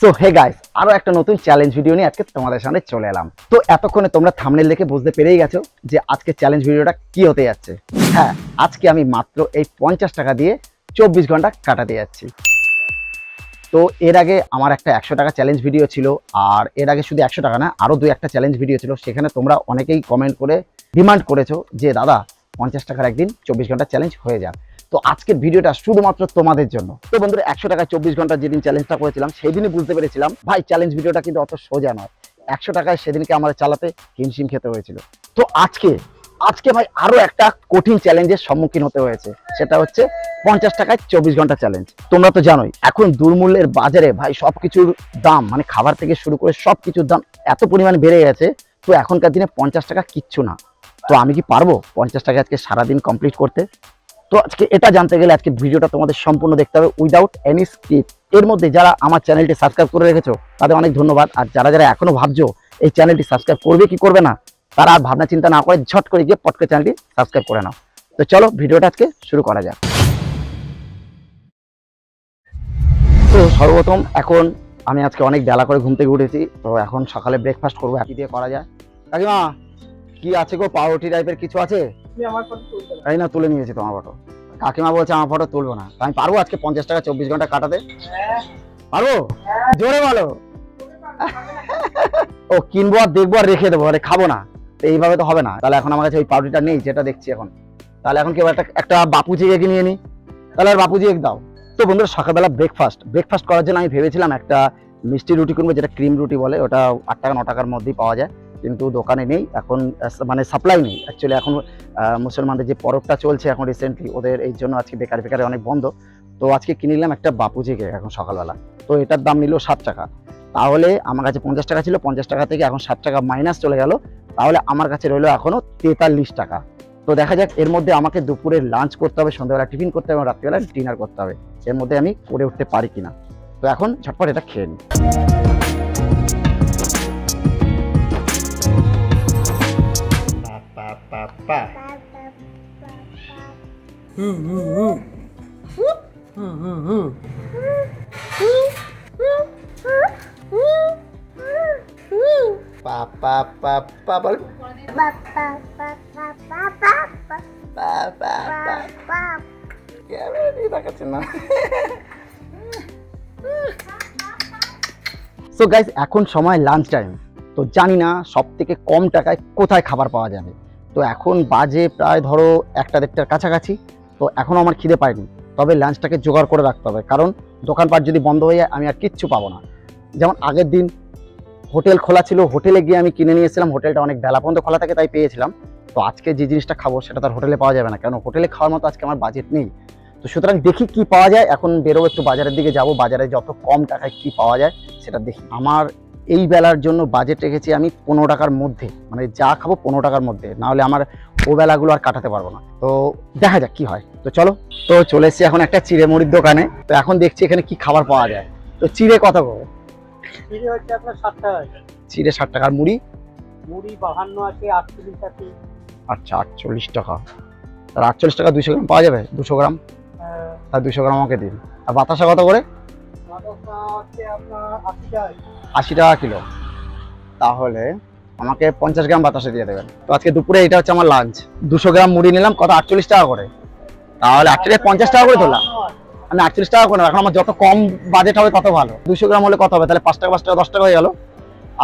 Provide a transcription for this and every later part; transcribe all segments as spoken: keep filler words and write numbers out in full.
सो hey guys আরো একটা নতুন চ্যালেঞ্জ ভিডিও নিয়ে আজকে তোমাদের সামনে চলে এলাম। তো এতক্ষণে তোমরা থাম্বনেল দেখে বুঝতে পেরেই গেছো যে আজকে চ্যালেঞ্জ ভিডিওটা কি হতে যাচ্ছে। হ্যাঁ, আজকে আমি মাত্র এই পঞ্চাশ টাকা দিয়ে চব্বিশ ঘন্টা কাটাতে যাচ্ছি। তো এর আগে আমার একটা একশো টাকা চ্যালেঞ্জ ভিডিও ছিল, আর এর আগে শুধু একশো টাকা না, আরও দুই একটা চ্যালেঞ্জ ভিডিও ছিল। সেখানে তোমরা অনেকেই কমেন্ট করে ডিমান্ড করেছো যে দাদা পঞ্চাশ টাকার একদিন চব্বিশ ঘন্টা চ্যালেঞ্জ হয়ে যাক। তো আজকের ভিডিওটা শুধুমাত্র তোমাদের জন্য। তো বন্ধুরা, একশো টাকা চব্বিশ ঘন্টা যেদিন চ্যালেঞ্জটা করেছিলাম সেই দিনই বুঝতে পেরেছিলাম ভাই চ্যালেঞ্জ ভিডিওটা কিন্তু অত সোজা নয়। একশো টাকায় সেদিনকে আমার চালাতে হিমশিম খেতে হয়েছিল। তো আজকে আজকে ভাই আরো একটা কঠিন চ্যালেঞ্জের সম্মুখীন হতে হয়েছে, সেটা হচ্ছে পঞ্চাশ টাকায় চব্বিশ ঘন্টা চ্যালেঞ্জ। তোমরা তো জানোই এখন দুর্মূল্যের বাজারে ভাই সবকিছুর দাম, মানে খাবার থেকে শুরু করে সবকিছুর দাম এত পরিমাণ বেড়ে গেছে। তো এখনকার দিনে পঞ্চাশ টাকা কিচ্ছু না। তো আমি কি পারবো পঞ্চাশ টাকা আজকে সারাদিন কমপ্লিট করতে? তো আজকে এটা জানতে গেলে আজকে ভিডিওটা তোমাদের সম্পূর্ণ দেখতে হবে উইদাউট এনি স্কিপ। এর মধ্যে যারা আমার চ্যানেলটি সাবস্ক্রাইব করে রেখেছো তাদের অনেক ধন্যবাদ, আর যারা যারা এখনো ভাবছো এই চ্যানেলটি সাবস্ক্রাইব করবে কি করবে না, তারা আর ভাবনা চিন্তা না করে ঝট করে গিয়ে পটকে চ্যানেলটি সাবস্ক্রাইব করে নাও। তো চলো ভিডিওটা আজকে শুরু করা যাক। তো সর্বপ্রথম এখন আমি আজকে অনেক বেলা করে ঘুম থেকে উঠেছি। তো এখন সকালে ব্রেকফাস্ট করবো, কি দিয়ে করা যায়। কাকিমা কি আছে গো, পাউরুটি টাইপের কিছু আছে? তাই না, তুলে নিয়েছি তোমার ফটো। কাকিমা বলছে আমার ফটো তুলবো না। আমি পারবো আজকে পঞ্চাশ টাকা চব্বিশ ঘন্টা কাটাতে? পারবো, জোরে বলো। ও কিনবো আর দেখবো আর রেখে দেবো, আরে খাবো না, এইভাবে তো হবে না। তাহলে এখন আমার কাছে ওই পাউরুটিটা নেই যেটা দেখছি এখন। তাহলে এখন কেউ একটা একটা বাপুজি এগিয়ে নিয়ে নি, তাহলে আর বাপুজি এক দাও। তো বন্ধুরা, সকালবেলা ব্রেকফাস্ট ব্রেকফাস্ট করার জন্য আমি ভেবেছিলাম একটা মিষ্টি রুটি কিনবো, যেটা ক্রিম রুটি বলে। ওটা আট টাকা ন টাকার মধ্যেই পাওয়া যায়, কিন্তু দোকানে নেই এখন, মানে সাপ্লাই নেই অ্যাকচুয়ালি। এখন মুসলমানদের যে পরবটা চলছে এখন রিসেন্টলি, ওদের এই জন্য আজকে বেকার বেকারে অনেক বন্ধ। তো আজকে কিনে নিলাম একটা বাপুজি কেক এখন সকালবেলা। তো এটার দাম নিল সাত টাকা। তাহলে আমার কাছে পঞ্চাশ টাকা ছিল, পঞ্চাশ টাকা থেকে এখন সাত টাকা মাইনাস চলে গেল, তাহলে আমার কাছে রইল এখনও তেতাল্লিশ টাকা। তো দেখা যাক, এর মধ্যে আমাকে দুপুরে লাঞ্চ করতে হবে, সন্ধ্যাবেলা টিফিন করতে হবে, রাত্রিবেলা ডিনার করতে হবে। এর মধ্যে আমি করে উঠতে পারি কিনা। তো এখন ঝটপট এটা খেয়ে নিই। সো গাইস, এখন সময় লাঞ্চ টাইম। তো জানি না সব থেকে কম টাকায় কোথায় খাবার পাওয়া যাবে। তো এখন বাজে প্রায় ধরো একটা দেড়টার কাছাকাছি। তো এখনও আমার খিদে পায়নি, তবে লাঞ্চটাকে জোগাড় করে রাখতে হবে, কারণ দোকানপাট যদি বন্ধ হয়ে যায় আমি আর কিচ্ছু পাবো না। যেমন আগের দিন হোটেল খোলা ছিল, হোটেলে গিয়ে আমি কিনে নিয়েছিলাম, হোটেলটা অনেক বেলা পর্যন্ত খোলা থাকে তাই পেয়েছিলাম। তো আজকে যে জিনিসটা খাবো সেটা তার হোটেলে পাওয়া যাবে না, কারণ হোটেলে খাওয়ার মতো আজকে আমার বাজেট নেই। তো সুতরাং দেখি কি পাওয়া যায়। এখন বেরোবো, একটু বাজারের দিকে যাব, বাজারে যত কম টাকায় কি পাওয়া যায় সেটা দেখি। আমার এই বেলার জন্য বাজেট রেখেছি আমি পনেরো টাকার মধ্যে, মানে যা খাবো পনেরো টাকার মধ্যে, নাহলে আমার ও বেলাগুলো আর কাটাতে পারবো না। তো দেখা যাক কি হয়। তো চলো, তো চলে এসছি এখন একটা চিড়ে মুড়ির দোকানে। তো এখন দেখছি এখানে কি খাবার পাওয়া যায়। তো চিড়ে কত গো? চিড়ে হচ্ছে আপনার ষাট টাকা। চিড়ে ষাট টাকার মুড়ি মুড়ি বাহান্ন আছে, আটচল্লিশ আছে। আচ্ছা, আটচল্লিশ টাকা। তার আটচল্লিশ টাকা দুশো গ্রাম পাওয়া যাবে? দুশো গ্রাম, তার দুশো গ্রাম আমাকে দিন। আর বাতাসা কত করে? আশি টাকা কিলো। তাহলে আমাকে পঞ্চাশ গ্রাম বাতাসা দিয়ে দেবেন। তো আজকে দুপুরে এটা হচ্ছে আমার লাঞ্চ। দুশো গ্রাম মুড়ি নিলাম, কত? আটচল্লিশ টাকা করে। তাহলে আটচল্লিশ পঞ্চাশ টাকা করে তোলা, আমি আটচল্লিশ টাকা করে। এখন আমার যত কম বাজেট হবে তত ভালো। দুশো গ্রাম হলে কত হবে? তাহলে পাঁচ টাকা পাঁচ টাকা দশ টাকা হয়ে গেল।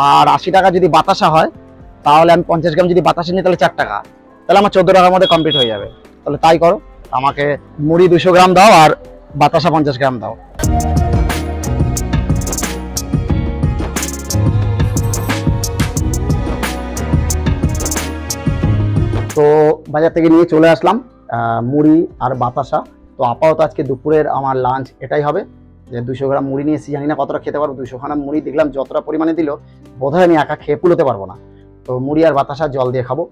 আর আশি টাকা যদি বাতাসা হয়, তাহলে আমি পঞ্চাশ গ্রাম যদি বাতাসা নিই তাহলে চার টাকা, তাহলে আমার চোদ্দো টাকার মধ্যে কমপ্লিট হয়ে যাবে। তাহলে তাই করো, আমাকে মুড়ি দুশো গ্রাম দাও আর বাতাসা পঞ্চাশ গ্রাম দাও। তো বাজার থেকে নিয়ে চলে আসলাম মুড়ি আর বাতাসা। তো আপাতত আজকে দুপুরের আমার লাঞ্চ এটাই হবে। যে দুশো গ্রাম মুড়ি নিয়েছি, জানি না কতটা খেতে পারবো। দুশো গ্রাম মুড়ি দেখলাম যতটা পরিমাণে দিল, বোধহয় আমি একা খেয়ে পুলোতে পারবো না। তো মুড়ি আর বাতাসা জল দিয়ে খাবো।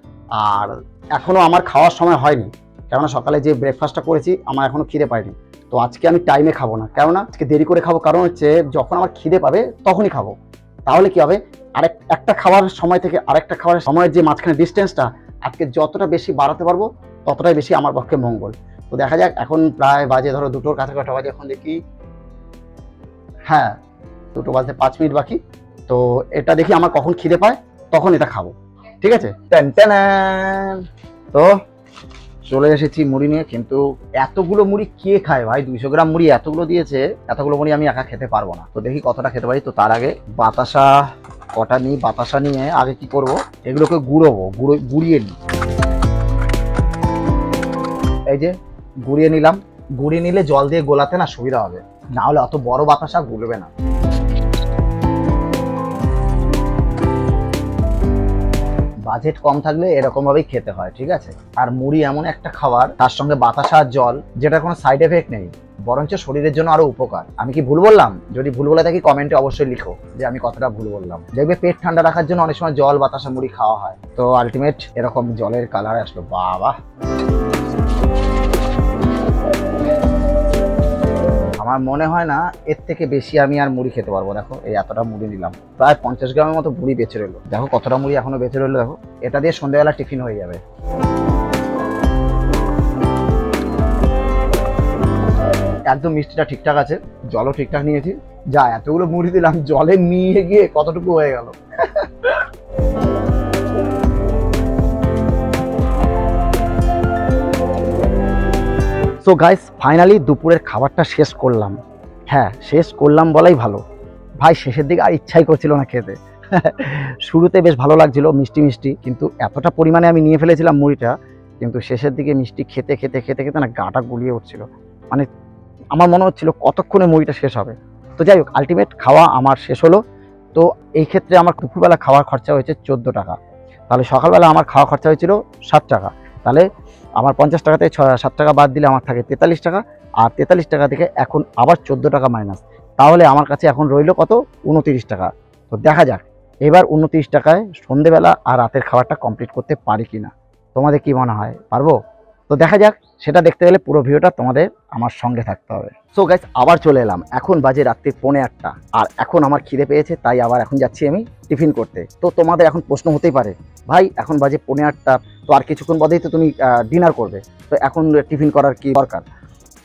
আর এখনও আমার খাওয়ার সময় হয়নি, কেননা সকালে যে ব্রেকফাস্টটা করেছি আমার এখনও খিদে পায়নি। তো আজকে আমি টাইমে খাবো না, কেননা আজকে দেরি করে খাবো। কারণ হচ্ছে যখন আমার খিদে পাবে তখনই খাবো, তাহলে কি হবে, আরেক একটা খাওয়ার সময় থেকে আরেকটা খাওয়ার সময়ের যে মাঝখানে ডিস্টেন্সটা, আজকে যতটা বেশি বাড়াতে পারবো ততটাই বেশি আমার পক্ষে মঙ্গল। তো দেখা যাক, এখন প্রায় বাজে ধরো দুটোর কাছাকাছি বাজে। এখন দেখি, হ্যাঁ দুটো বাজতে পাঁচ মিনিট বাকি, তো এটা দেখি আমার কখন খিদে পায় তখন এটা খাবো। ঠিক আছে, তো চলে এসেছি মুড়ি নিয়ে, কিন্তু এতগুলো মুড়ি কে খায় ভাই? দুইশো গ্রাম মুড়ি এতগুলো দিয়েছে, এতগুলো মুড়ি আমি একা খেতে পারবো না, তো দেখি কতটা খেতে পারি। তো তার আগে বাতাসা কটা নিই, বাতাসা নিয়ে আগে কি করব, এগুলোকে গুঁড়োবো, গুঁড়ো গুঁড়িয়ে নিই। এই যে গুঁড়িয়ে নিলাম, গুঁড়িয়ে নিলে জল দিয়ে গোলাতে না সুবিধা হবে, না হলে অত বড় বাতাসা গুলবে না। বাজেট কম থাকলে এরকম ভাবেই খেতে হয়। ঠিক আছে, আর মুড়ি এমন একটা খাবার তার সঙ্গে বাতাসা আর জল, যেটা কোনো সাইড এফেক্ট নেই, বরঞ্চ শরীরের জন্য আরো উপকার। আমি কি ভুল বললাম? যদি ভুল বলে থাকি কমেন্টে অবশ্যই লিখো যে আমি কথাটা ভুল বললাম। দেখবে পেট ঠান্ডা রাখার জন্য অনেক সময় জল বাতাসা মুড়ি খাওয়া হয়। তো আলটিমেট এরকম জলের কালার আসলো, বাবা আমার মনে হয় না এর থেকে বেশি আমি আর মুড়ি খেতে পারবো। দেখো এই এতটা মুড়ি নিলাম, প্রায় পঞ্চাশ গ্রামের মতো মুড়ি বেঁচে রইলো। দেখো কতটা মুড়ি এখনো বেঁচে রইলো, দেখো এটা দিয়ে সন্ধ্যাবেলা টিফিন হয়ে যাবে। একদম মিষ্টিটা ঠিকঠাক আছে, জলও ঠিকঠাক নিয়েছি। যা এতগুলো মুড়ি দিলাম, জলে নিয়ে গিয়ে কতটুকু হয়ে গেল। সো গাইস ফাইনালি দুপুরের খাবারটা শেষ করলাম। হ্যাঁ, শেষ করলাম বলাই ভালো, ভাই শেষের দিকে আর ইচ্ছাই করছিল না খেতে। শুরুতে বেশ ভালো লাগছিল, মিষ্টি মিষ্টি, কিন্তু এতটা পরিমাণে আমি নিয়ে ফেলেছিলাম মুড়িটা, কিন্তু শেষের দিকে মিষ্টি খেতে খেতে খেতে খেতে না গাটা গুলিয়ে উঠছিল। মানে আমার মনে হচ্ছিল কতক্ষণে মুড়িটা শেষ হবে। তো যাই হোক, আলটিমেট খাওয়া আমার শেষ হলো। তো এই ক্ষেত্রে আমার দুপুরবেলা খাওয়ার খরচা হয়েছে চোদ্দো টাকা, তাহলে সকালবেলা আমার খাওয়া খরচা হয়েছিল সাত টাকা, তাহলে আমার পঞ্চাশ টাকাতে ছয় সাত টাকা বাদ দিলে আমার থাকে তেতাল্লিশ টাকা, আর তেতাল্লিশ টাকা থেকে এখন আবার চোদ্দো টাকা মাইনাস, তাহলে আমার কাছে এখন রইল কত, উনত্রিশ টাকা। তো দেখা যাক এবার উনত্রিশ টাকায় সন্ধেবেলা আর রাতের খাবারটা কমপ্লিট করতে পারি কি না, তোমাদের কি মনে হয় পারবো? তো দেখা যাক, সেটা দেখতে গেলে পুরো ভিডিওটা তোমাদের আমার সঙ্গে থাকতে হবে। সো গাইস আবার চলে এলাম, এখন বাজে রাত্রি পৌনে আটটা, আর এখন আমার খিদে পেয়েছে, তাই আবার এখন যাচ্ছি আমি টিফিন করতে। তো তোমাদের এখন প্রশ্ন হতেই পারে, ভাই এখন বাজে পৌনে আটটা, তো আর কিছুক্ষণ বাদেই তো তুমি ডিনার করবে, তো এখন টিফিন করার কি দরকার?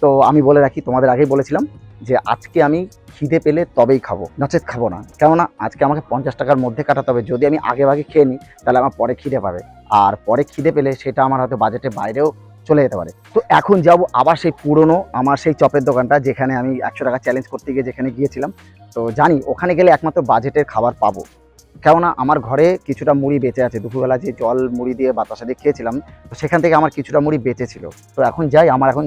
তো আমি বলে রাখি, তোমাদের আগেই বলেছিলাম যে আজকে আমি খিদে পেলে তবেই খাবো, নচেত খাবো না, কেননা আজকে আমাকে পঞ্চাশ টাকার মধ্যে কাটাতে হবে। যদি আমি আগে ভাগে খেয়ে নিই তাহলে আমার পরে খিদে পাবে, আর পরে খিদে পেলে সেটা আমার হয়তো বাজেটের বাইরেও চলে যেতে পারে। তো এখন যাব আবার সেই পুরনো আমার সেই চপের দোকানটা, যেখানে আমি একশো টাকা চ্যালেঞ্জ করতে গিয়ে যেখানে গিয়েছিলাম। তো জানি ওখানে গেলে একমাত্র বাজেটের খাবার পাবো, কেননা আমার ঘরে কিছুটা মুড়ি বেঁচে আছে, দুপুরবেলা যে জল মুড়ি দিয়ে বাতাসা দিয়ে খেয়েছিলাম, তো সেখান থেকে আমার কিছুটা মুড়ি বেঁচে ছিল। তো এখন যাই, আমার এখন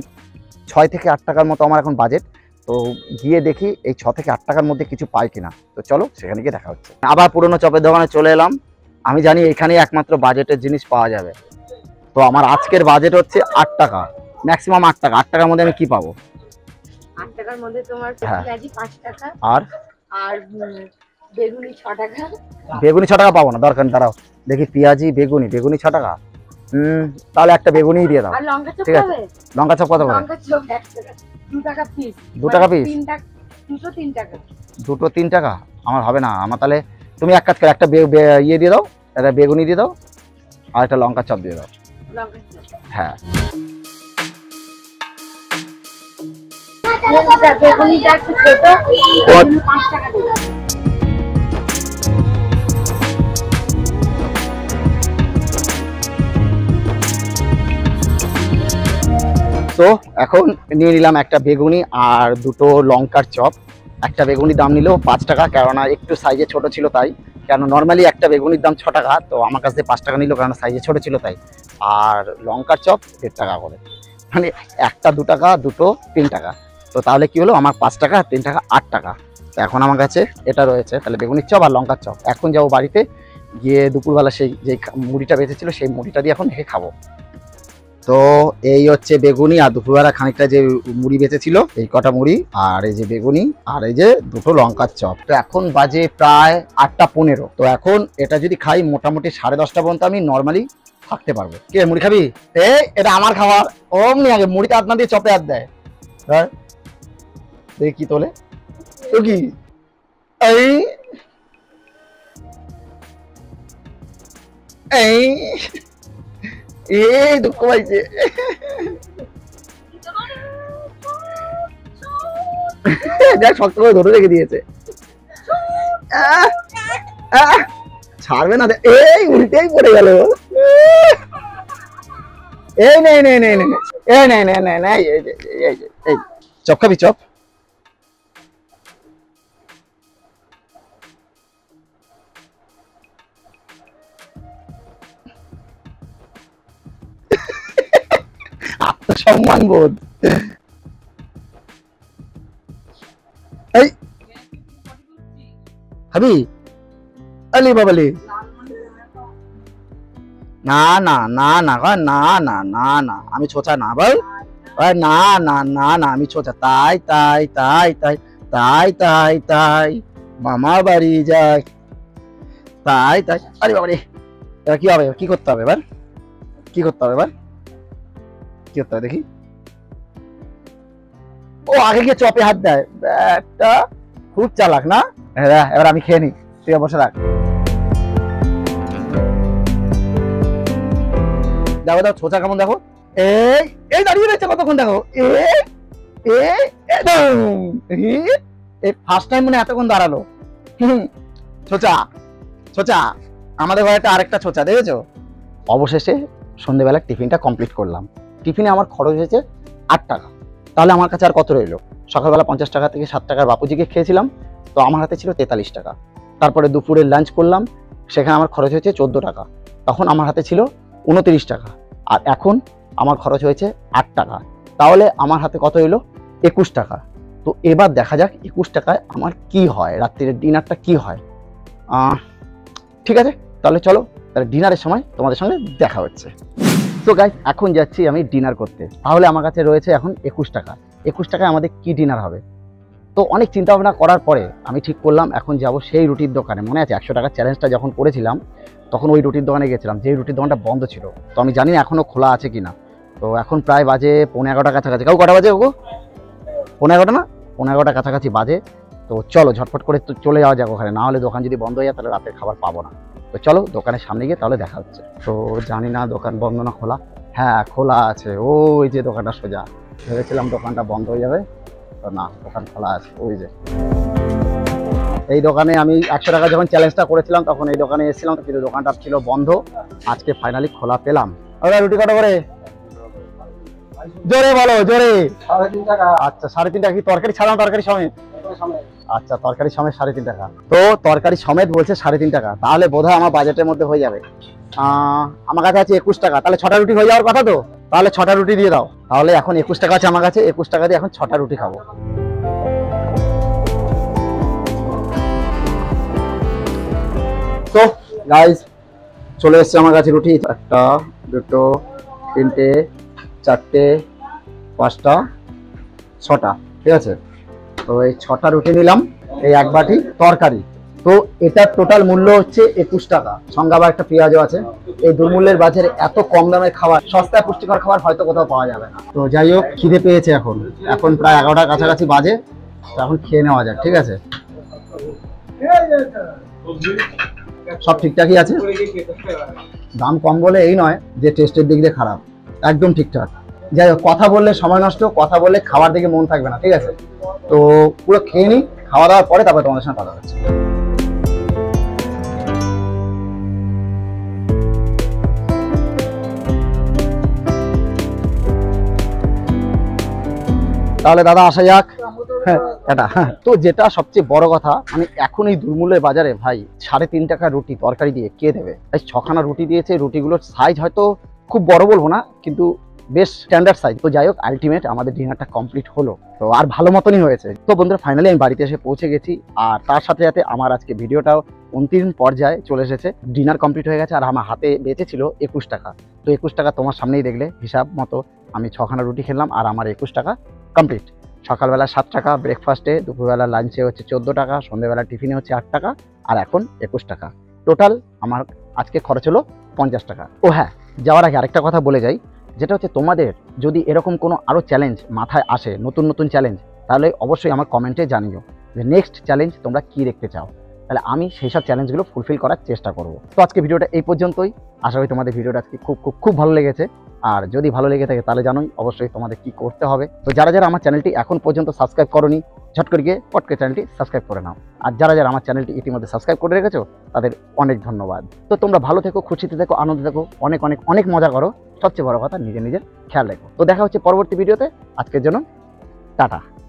ছয় থেকে আট টাকার মতো আমার এখন বাজেট, তো গিয়ে দেখি এই ছ থেকে আট টাকার মধ্যে কিছু পাই কিনা। তো চলো সেখানে গিয়ে দেখা হচ্ছে। আবার পুরনো চপের দোকানে চলে এলাম, আমি জানি এখানে একমাত্র বাজেটের জিনিস পাওয়া যাবে। তো আমার আজকের বাজেট হচ্ছে আট টাকা, ম্যাক্সিমাম আট টাকা। আট টাকার মধ্যে আমি কি পাবো? আট টাকার মধ্যে তোমার পেঁয়াজি পাঁচ টাকা, আর আর বেগুনি ছ টাকা। বেগুনি ছ টাকা পাবো না, দরকার নেই, দাঁড়াও দেখি পেঁয়াজি বেগুনি, বেগুনি ছ টাকা, হুম তাহলে একটা বেগুনি দিয়ে দাও। আর লঙ্কা চপ পাবে? লঙ্কা চপ কত পাবে? লঙ্কা চপ দু টাকা পিস। দু টাকা পিস? তিন টাকা, দুশো তিন টাকা। দুটো তিন টাকা আমার হবে না, আমার তাহলে তুমি এক কাজ করো, একটা ইয়ে দিয়ে দাও, একটা বেগুনি দিয়ে দাও, আর একটা লঙ্কা চপ দিয়ে দাও। হ্যাঁ তো এখন নিয়ে নিলাম একটা বেগুনি আর দুটো লঙ্কার চপ। একটা বেগুনির দাম নিল পাঁচ টাকা, কেননা একটু সাইজে ছোট ছিল তাই, কেন নর্মালি একটা বেগুনির দাম ছ টাকা, তো আমার কাছে পাঁচ টাকা নিল কেননা সাইজে ছোট ছিল তাই। আর লঙ্কার চপ দেড় টাকা করে, মানে একটা দু টাকা, দুটো তিন টাকা, তো তাহলে কি হলো আমার পাঁচ টাকা, তিন টাকা, আট টাকা। তো এখন আমার কাছে এটা রয়েছে, তাহলে বেগুনির চপ আর লঙ্কার চপ। এখন যাবো বাড়িতে, গিয়ে দুপুরবেলা সেই যে মুড়িটা বেঁচেছিল সেই মুড়িটা দিয়ে এখন রেখে খাবো। তো এই হচ্ছে বেগুনি আর দুপুরবেলা খানিকটা যে মুড়ি বেঁচেছিল এই কটা মুড়ি, আর এই যে বেগুনি, আর এই যে দুটো লঙ্কার চপ। তো এখন বাজে প্রায় আটটা পনেরো, তো এখন এটা যদি খাই মোটামুটি সাড়ে দশটা পর্যন্ত আমি নর্মালি থাকতে পারবো। কে মুড়ি খাবি? এ এটা আমার খাবার, অমনি আগে মুড়িটা আপনার দিয়ে চপে হাত দেয়। হ্যাঁ দেখি তোলে তো কি, এই এই এই দুঃখ পাইছে। শক্ত করে ধরে রেখে দিয়েছে। छाड़वे ना दे ए उल्टे ही पड़े गए वो ए नहीं नहीं नहीं नहीं ए नहीं नहीं नहीं नहीं ये ये ये चौक का भी चौक आप तो सम्मान बोध ए अभी अली बबली ना ना ना ना ना ना ना ना आमी छोचा ना बल ना ना ना ना आमी छोचा ताई ताई ताई ताई ताई ताई ताई मामा बाड़ी जाए ताई ताई अरे बाबा रे तेरा क्या हो गया की कुत्ता है बार की कुत्ता है बार की कुत्ता देखी ओ आगे के चौपे हाथ दे बेटा खूब चालाक ना है एबार आमी खेये नी तुई बसे राख दाव दाव छोटा कमन देखो ए ए दाड़ी रे चको तখন দেখো ए ए एकदम ए फर्स्ट टाइम মনে এতক্ষণ দাঁড়ালো ছোচা ছোচা আমাদের ঘরেতে আরেকটা ছোচা দেখেছো অবশেষে সন্ধ্যাবেলা টিফিনটা কমপ্লিট করলাম টিফিনে আমার খরচ হয়েছে আট টাকা তাহলে আমার কাছে আর কত রইলো সকালবেলা পঞ্চাশ টাকা থেকে সাত টাকার বাপুজিকে খেয়েছিলাম তো আমার হাতে ছিল তেতাল্লিশ টাকা তারপরে দুপুরে লাঞ্চ করলাম সেখানে আমার খরচ হয়েছে চোদ্দ টাকা তখন আমার হাতে ছিল উনত্রিশ টাকা আর এখন আমার খরচ হয়েছে আট টাকা তাহলে আমার হাতে কত হলো একুশ টাকা তো এবার দেখা যাক একুশ টাকায় আমার কি হয় রাতের ডিনারটা কি হয় ঠিক আছে তাহলে চলো তাহলে ডিনারের সময় তোমাদের সঙ্গে দেখা হচ্ছে তো गाइस এখন যাচ্ছি আমি ডিনার করতে তাহলে আমার কাছে রয়েছে এখন একুশ টাকা একুশ টাকায় আমাদের কি ডিনার হবে তো অনেক চিন্তা ভাবনা করার পরে আমি ঠিক করলাম এখন যাব সেই রুটির দোকানে মনে আছে একশ টাকা চ্যালেঞ্জটা যখন করেছিলাম তখন ওই রুটির দোকানে গিয়েছিলাম যে রুটির দোকানটা বন্ধ ছিল তো আমি জানি না এখনো খোলা আছে কিনা তো এখন প্রায় বাজে পৌনে এগারোটা কাছাকাছি কাউ কটা বাজে ওগো পৌনে এগারোটা না পৌনে এগারোটা কাছাকাছি বাজে তো চলো ঝটপট করে তো চলে যাওয়া যাক ওখানে না হলে দোকান যদি বন্ধ হয়ে যায় তাহলে রাতের খাবার পাবো না তো চলো দোকানের সামনে গিয়ে তাহলে দেখা হচ্ছে তো জানি না দোকান বন্ধ না খোলা হ্যাঁ খোলা আছে ওই যে দোকানটা সোজা ভেবেছিলাম দোকানটা বন্ধ হয়ে যাবে তো না দোকান খোলা আছে ওই যে এই দোকানে আমি একশ টাকা যখন চ্যালেঞ্জটা করেছিলাম তখন এই দোকানে এসেছিলাম কিন্তু দোকানটা ছিল বন্ধ আজকে ফাইনালি খোলা পেলাম আরে রুটি কত করে জোরে বলো জোরে সাড়ে তিন টাকা আচ্ছা সাড়ে তিন টাকা কি তরকারি ছাড়া তরকারি সমেত আচ্ছা তরকারি সমেত সাড়ে তিন টাকা তো তরকারি সমেত বলছে সাড়ে তিন টাকা তাহলে বোধহয় আমার বাজেটের মধ্যে হয়ে যাবে আমার কাছে আছে একুশ টাকা তাহলে ছটা রুটি হয়ে যাওয়ার কথা তো তাহলে ছটা রুটি দিয়ে দাও তাহলে এখন একুশ টাকা আছে আমার কাছে একুশ টাকা দিয়ে এখন ছটা রুটি খাবো तो गाइज चले रुटी एक दुटो तीनटे चारटे पाँचटा छटा ठीक है तो छटा रुटी निलाम एक बाटी तरकारी तो यार टोटाल मूल्य हे एकुश टाका संगे आबार एक पेंयाजो आछे दुर्मूल्येर बाजारे एत कम दामेर खाबार सस्ता पुष्टिकर खाबार हयतो कोथाओ पावा जाबे ना तो जाइ होक खिदे पेयेछे एखन एखन प्राय एगारोटार काछाकाछि बाजे तो एखन खेये नेওয়া যাক ठीक আছে सब ঠিকঠাকই আছে দাম কম বলে এই নয় যে টেস্টের দিক দিয়ে খারাপ একদম ঠিকঠাক যাই হোক কথা বললে সময় নষ্ট কথা বললে খাবার দিকে মন থাকবে না ঠিক আছে তো পুরো খেয়ে নি খাওয়া দাওয়ার পরে তারপরে তোমাদের সাথে কথা হচ্ছে তাহলে দাদা আসা যাক तो जेटा सबसे बड़ कथा मैं एखी दुर्मूल्य बजारे भाई साढ़े तीन टाका रुटी तरकारी दिए क्या देवे छखाना रुटी दिए रुटीगुलोर साइज हयतो खूब बड़ बोलबो ना किन्तु बेश स्टैंडार्ड साइज तो जाइक आल्टिमेट आमादेर डिनारटा कमप्लीट हलो तो आर भालो मतनई हयेछे तो बंधुरा फाइनली आमी बाड़ीते एसे पौंछे गेछि आर तार साथे साथे आमार आजके भिडियोटाओ अंतिम पर्याये चले एसेछे डिनार कमप्लीट हये गेछे आर आमार हाते बेचे छिलो एकुश टाका तो एकुश टाका तोमार सामनेई देखले हिसाब मतो आमी छखाना रुटी खेलाम आर आमार एकुश टाका कमप्लीट सकाल बेला सात टाका ब्रेकफास्टे दुपुरबेला लांचे होच्छे चौदो टाका सन्ध्याबेला टिफिने होच्छे आठ टाका और एखन एकुश टाका टोटाल आमार आज के खरच हलो पचास टाका ओ हाँ जाओयार आगे आरेकटा कथा बोले जाई जेटा होच्छे तोमादेर जोदि एरकम कोनो आरो चैलेंज माथाय आसे नतून नतून चैलेंज ताहले अवश्यई आमार कमेंटे जानियो जे नेक्स्ट चैलेंज तोमरा कि देखते चाओ ताहले आमी सेई सब चैलेंजगुलो फुलफिल करार चेष्टा करब तो आजके भिडियोटा एई पर्यन्तई आशा करी तोमादेर भिडियोटा आजके खूब खूब खूब भालो लेगेछे আর যদি ভালো লেগে থাকে তাহলে জানোই অবশ্যই তোমাদের কি করতে হবে তো যারা যারা আমার চ্যানেলটি এখন পর্যন্ত সাবস্ক্রাইব করোনি झटकर गए पटके चैनल सबसक्राइब कर नाओ और जरा जरा हमारे चैनल इतिमदे सबसक्राइब कर रेखे तेज़ अनेक धन्यवाद। तो तुम्हारा भलो थेको खुशी थेको आनंद थेको अनेक अनेक अनेक मजा करो सबसे बड़ो कथा निजे निजे ख्याल रेखो। तो देखा होच्छे परवर्ती भिडियोते। आजकेर जन्य टाटा।